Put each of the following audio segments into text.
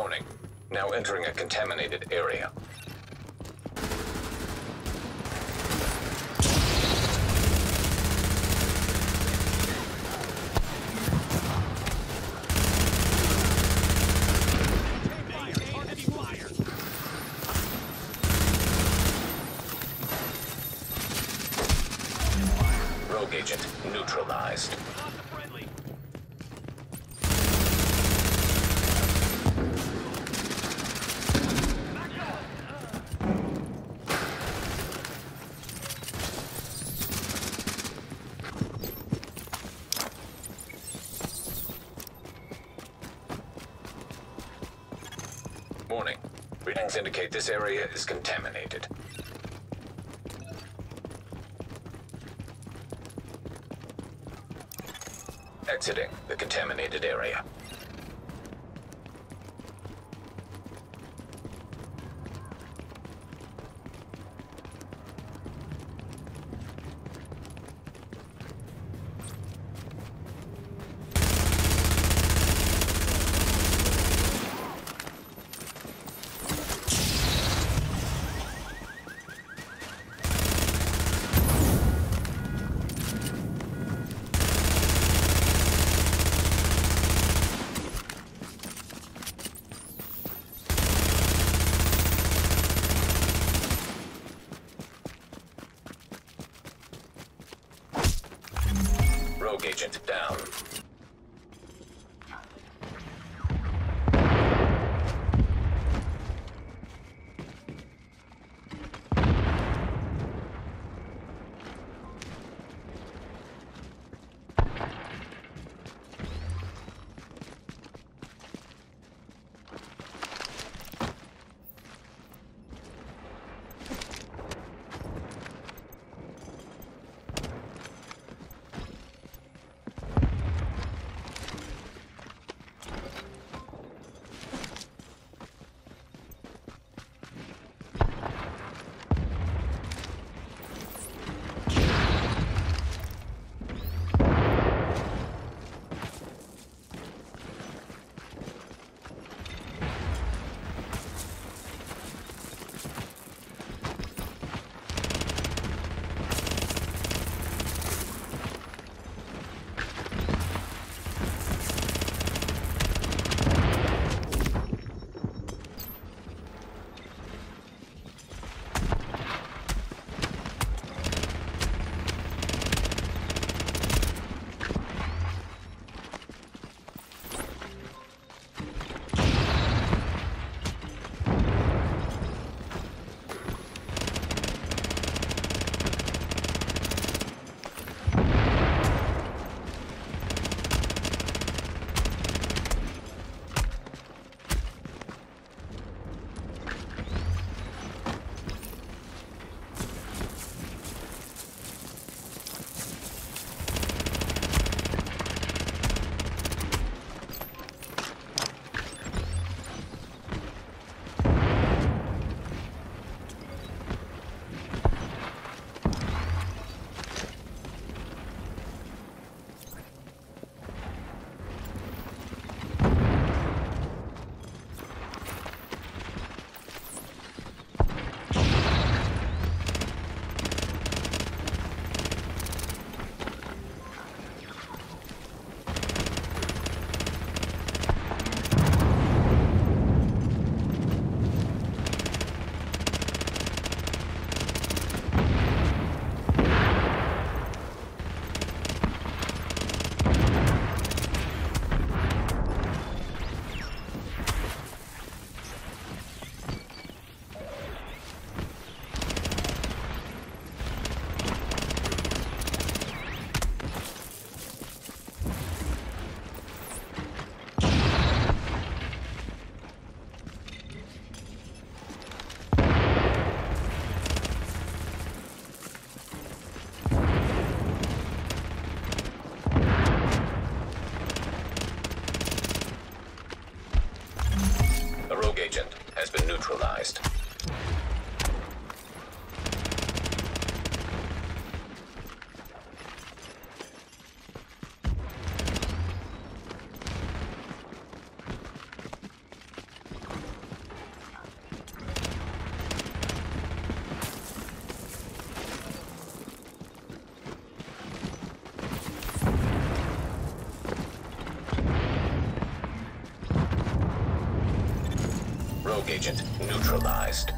morning, now entering a contaminated area. Rogue agent neutralized. Warning. Readings indicate this area is contaminated. Exiting the contaminated area. Rogue agent down. Neutralized. Agent neutralized.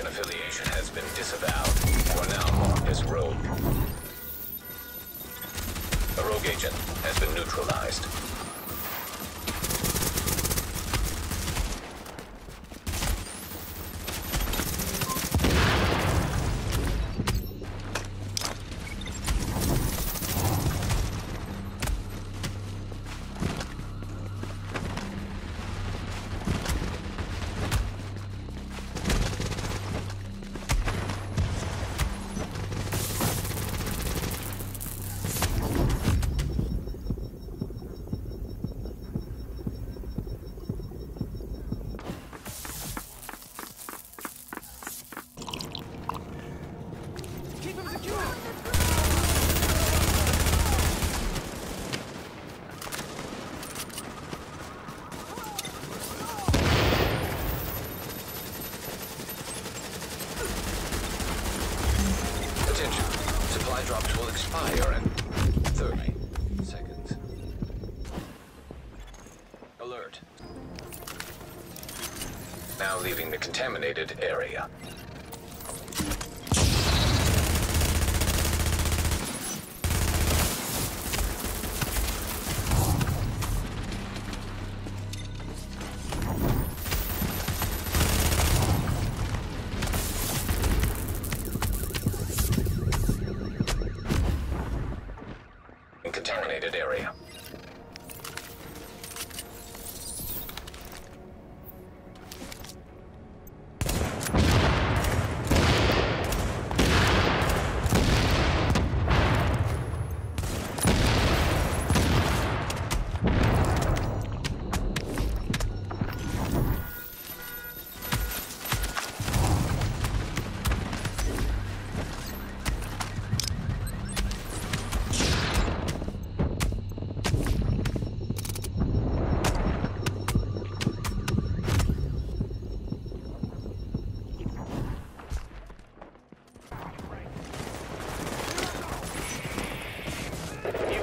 Affiliation has been disavowed. You are now marked as rogue. A rogue agent has been neutralized. Attention, supply drops will expire in 30 seconds. Alert. Now leaving the contaminated area. Contaminated area.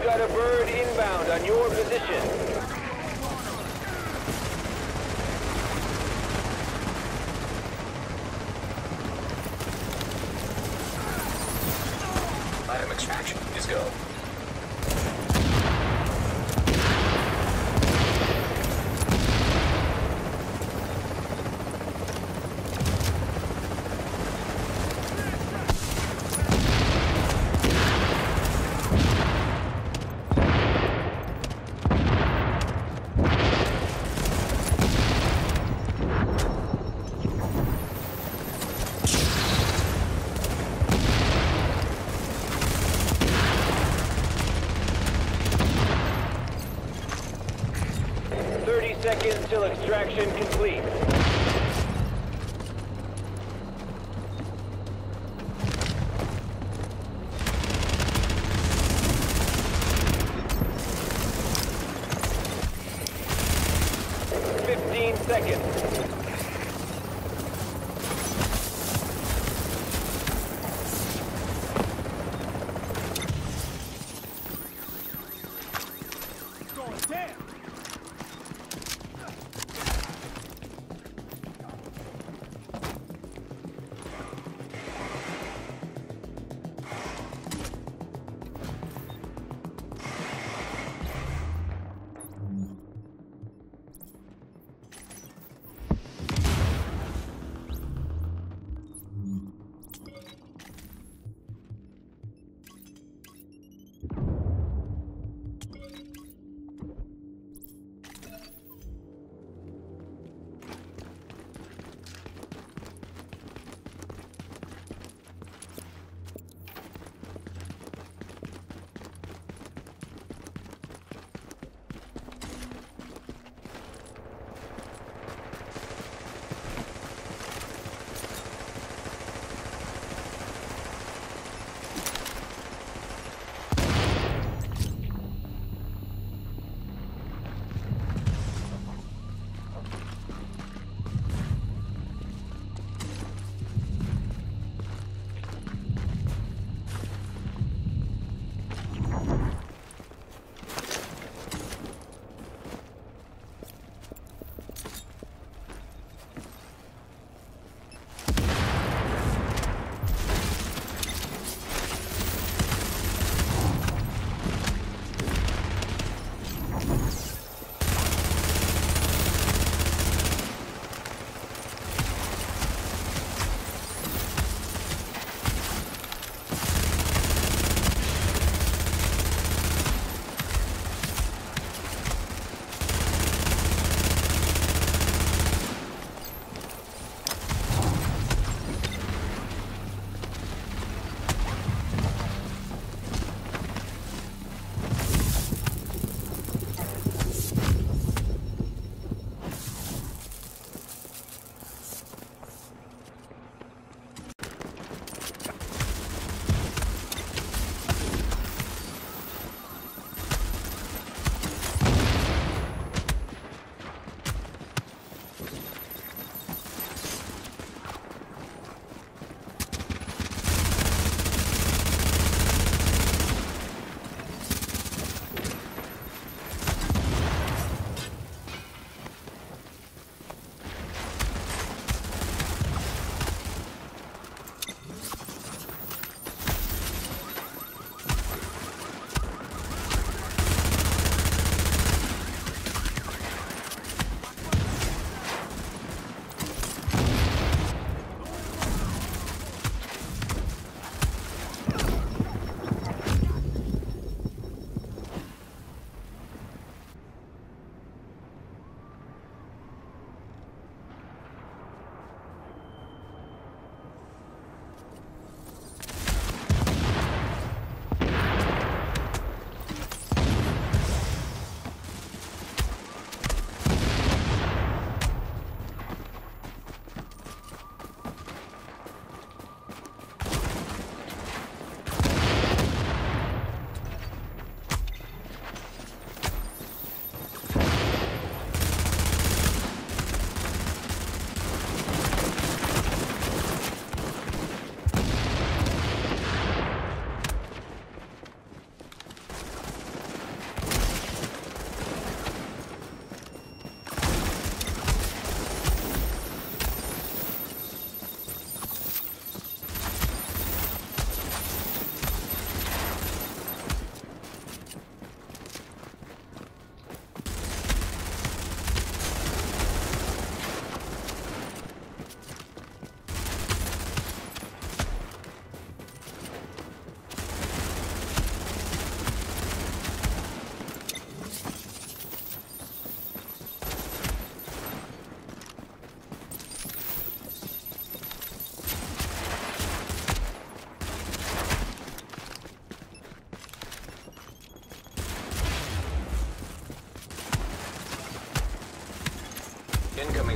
Got a bird inbound on your position. Item extraction is go. Seconds till extraction complete.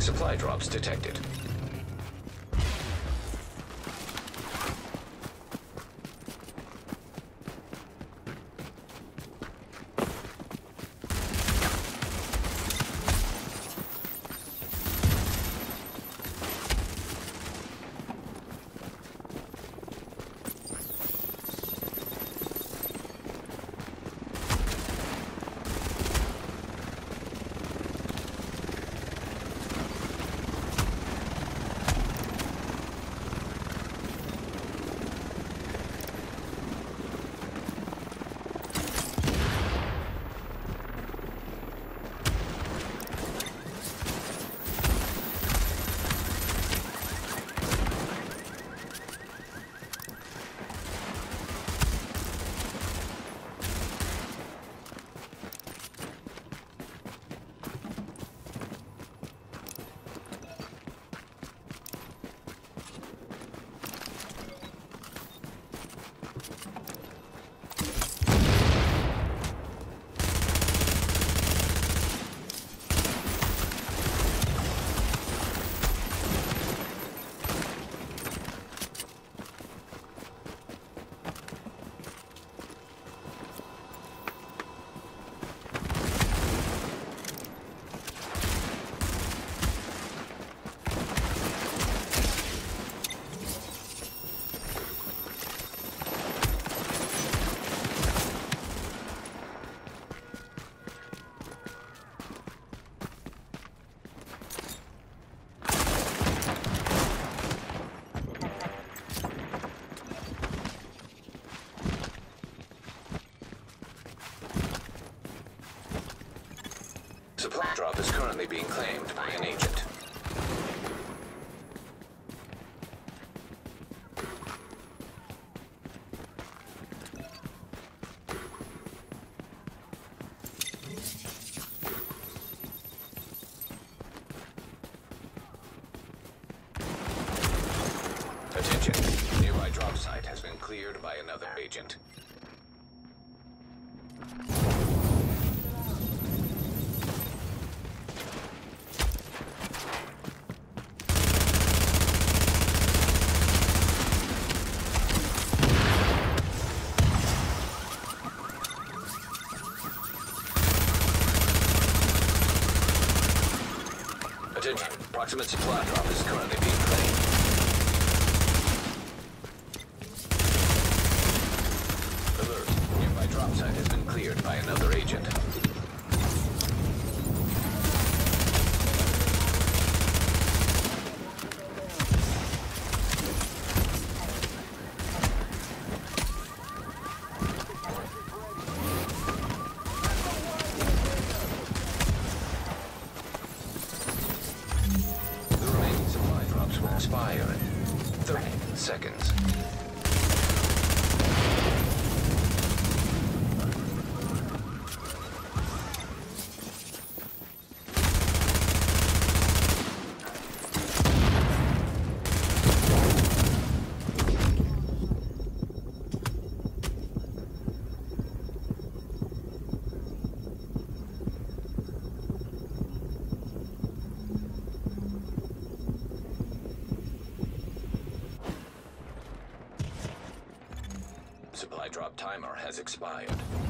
Incoming supply drops detected. Supply drop is currently being claimed by an agent. Attention! The nearby drop site has been cleared by another agent. Approximate supply drop is currently being claimed. Alert. Nearby drop site has been cleared by another agent. Expire in 30 seconds. Supply drop timer has expired.